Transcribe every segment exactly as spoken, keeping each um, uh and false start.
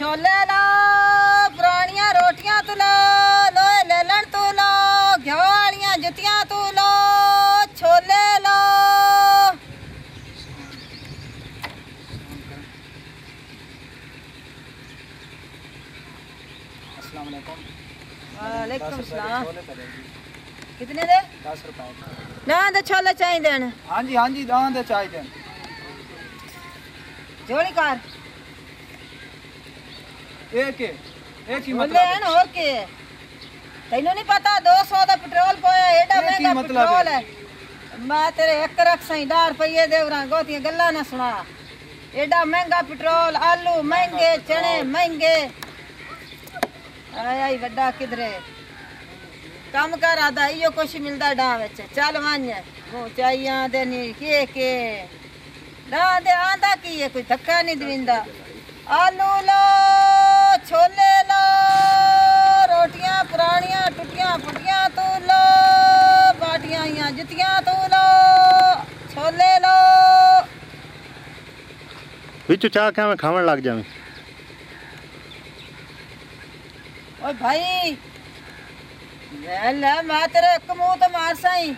छोले लो, पुरानिया रोटियां तू लो, लोए लेलन तू लो, घ्यो वालियां जुतियां तू लो, छोले लो। अस्सलाम वालेकुम। वालेकुम सलाम। कितने दे? दस रुपए। दान दे छोले चाहिए। हाँ जी, हाँ जी, दान दे चाहिए। जोड़ी कार एक एक ही मतलब है ना। ओके, तैनू नहीं पता दो सौ दा पेट्रोल पाया, एडा महंगा पेट्रोल है। मैं तेरे एक रख सही डार पईए देवरा, गोतिया गल्ला ना सुना। एडा महंगा पेट्रोल, आलू महंगे, चने महंगे। आया ही बड़ा किधरे काम कर आदा, इयो कुछ मिलदा डा विच। चल वण वो चाहिया दे नी के के डा दे आंदा की है, कोई धक्का नहीं दिंदा। आलू लो, छोले लो, रोटियां पुरानियां टुटियां फुटियां तू लो, बाटियां आइयां जुतियां तू लो, छोले लो। बिचू चाह के खावन लग जावे। ओए भाई ले ले, मैं तेरे एक मुंह तो मार सही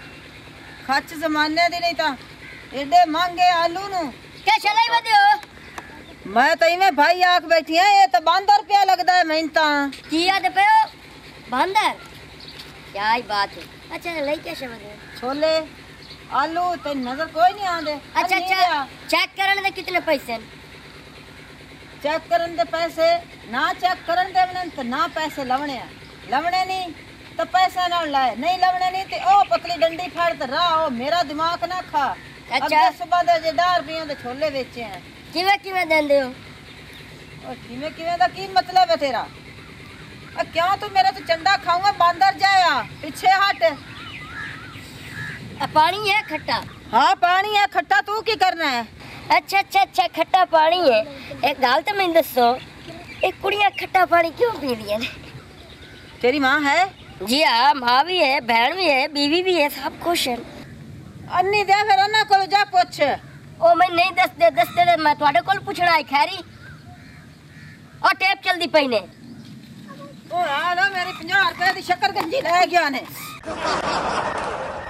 खच जमाने दी नहीं ता एडे महंगे आलू नु के चलाई बदियो। मैं तो इवें भाई आख बैठी है, ये तो बांदर पे लगदा है। मैं ता किया दे पे बांदर, क्या ही बात है। अच्छा ले के शबदे छोले आलू ते नजर कोई नहीं आंदे। अच्छा अच्छा, चेक करन दे कितने पैसे हैं। चेक करन दे पैसे ना, चेक करन दे मन तो ना पैसे लवणे लवणे नहीं तो पैसा ना लाए, नहीं लवणे नहीं ते ओ पतली डंडी फाड़ ते रा, ओ मेरा दिमाग ना खा। अच्छा सुबह दे जे दस रुपए दे छोले बेचे हैं, किवें किवें देंदे हो? और किवें किवें दा की मतलब है तेरा? अ क्या तू मेरा तो चंडा खाऊंगा, बांदर जाया पीछे हट। अ पानी है खट्टा? हां पानी है खट्टा, तू की करना है? अच्छा अच्छा अच्छा, खट्टा पानी है। एक गाल तो मैं दसो, एक कुड़ियां खट्टा पानी क्यों पी रही है? तेरी मां है? जी हां, मां भी है, बहन भी है, बीवी भी है, सब खुश है। अन्नी दे फिर अन्ना को जा पूछ। ओ मैं नहीं दस दे दस दे, मैं थोड़े कोल पूछना है खैरी। और टेप चलदी पईने ओ आ ना, मेरी पचास रुपए दी शक्कर गंजी ले गया ने।